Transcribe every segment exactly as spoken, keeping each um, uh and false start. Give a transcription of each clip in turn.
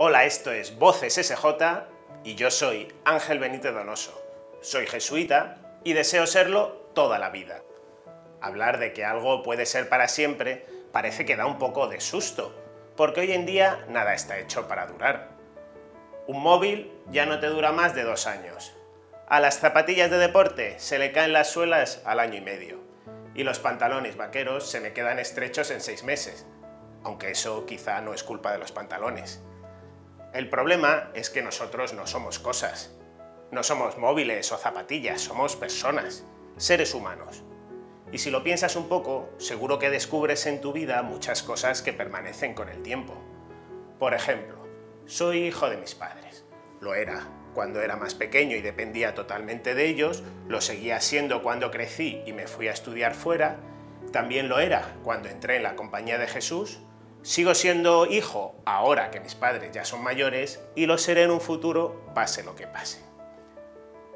Hola, esto es Voces S J y yo soy Ángel Benítez Donoso. Soy jesuita y deseo serlo toda la vida. Hablar de que algo puede ser para siempre parece que da un poco de susto, porque hoy en día nada está hecho para durar. Un móvil ya no te dura más de dos años. A las zapatillas de deporte se le caen las suelas al año y medio. Y los pantalones vaqueros se me quedan estrechos en seis meses. Aunque eso quizá no es culpa de los pantalones. El problema es que nosotros no somos cosas. No somos móviles o zapatillas, somos personas, seres humanos. Y si lo piensas un poco, seguro que descubres en tu vida muchas cosas que permanecen con el tiempo. Por ejemplo, soy hijo de mis padres. Lo era cuando era más pequeño y dependía totalmente de ellos, lo seguía siendo cuando crecí y me fui a estudiar fuera, también lo era cuando entré en la Compañía de Jesús, sigo siendo hijo ahora que mis padres ya son mayores y lo seré en un futuro, pase lo que pase.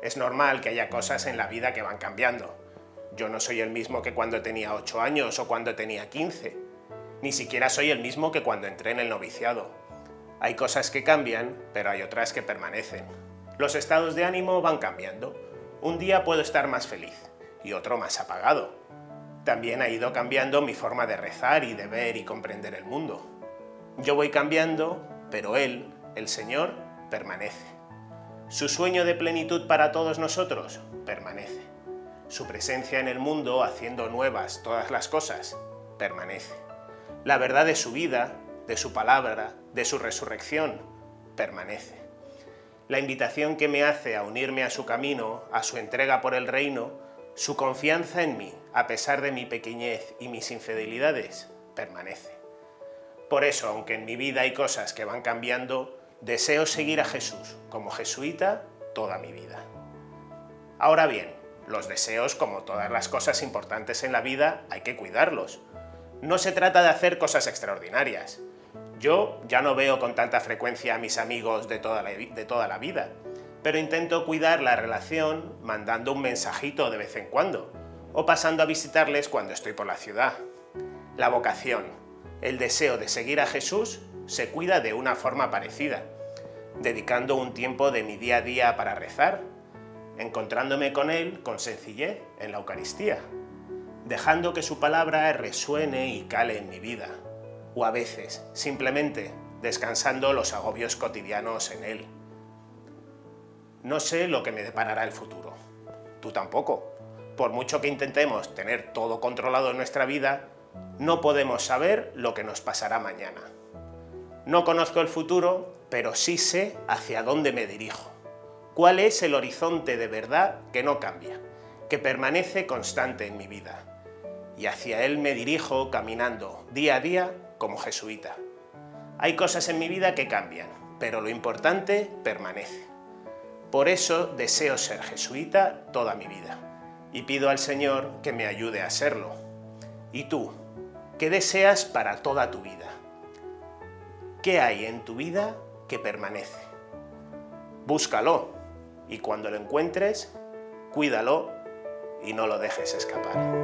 Es normal que haya cosas en la vida que van cambiando. Yo no soy el mismo que cuando tenía ocho años o cuando tenía quince. Ni siquiera soy el mismo que cuando entré en el noviciado. Hay cosas que cambian, pero hay otras que permanecen. Los estados de ánimo van cambiando. Un día puedo estar más feliz y otro más apagado. También ha ido cambiando mi forma de rezar y de ver y comprender el mundo. Yo voy cambiando, pero Él, el Señor, permanece. Su sueño de plenitud para todos nosotros permanece. Su presencia en el mundo haciendo nuevas todas las cosas permanece. La verdad de su vida, de su palabra, de su resurrección, permanece. La invitación que me hace a unirme a su camino, a su entrega por el reino, su confianza en mí, a pesar de mi pequeñez y mis infidelidades, permanece. Por eso, aunque en mi vida hay cosas que van cambiando, deseo seguir a Jesús como jesuita toda mi vida. Ahora bien, los deseos, como todas las cosas importantes en la vida, hay que cuidarlos. No se trata de hacer cosas extraordinarias. Yo ya no veo con tanta frecuencia a mis amigos de toda la, de toda la vida, pero intento cuidar la relación mandando un mensajito de vez en cuando, o pasando a visitarles cuando estoy por la ciudad. La vocación, el deseo de seguir a Jesús, se cuida de una forma parecida, dedicando un tiempo de mi día a día para rezar, encontrándome con Él con sencillez en la Eucaristía, dejando que su palabra resuene y cale en mi vida, o a veces, simplemente, descansando los agobios cotidianos en Él. No sé lo que me deparará el futuro. Tú tampoco. Por mucho que intentemos tener todo controlado en nuestra vida, no podemos saber lo que nos pasará mañana. No conozco el futuro, pero sí sé hacia dónde me dirijo. ¿Cuál es el horizonte de verdad que no cambia, que permanece constante en mi vida? Y hacia él me dirijo caminando día a día como jesuita. Hay cosas en mi vida que cambian, pero lo importante permanece. Por eso deseo ser jesuita toda mi vida y pido al Señor que me ayude a serlo. ¿Y tú? ¿Qué deseas para toda tu vida? ¿Qué hay en tu vida que permanece? Búscalo y cuando lo encuentres, cuídalo y no lo dejes escapar.